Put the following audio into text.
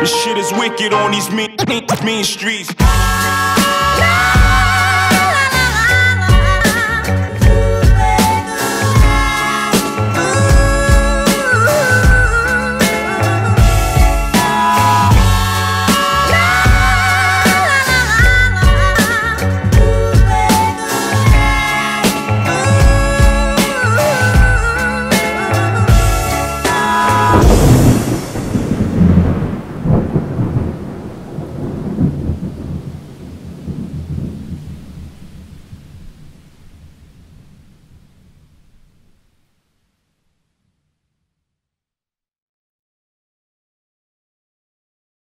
This shit is wicked on these mean streets.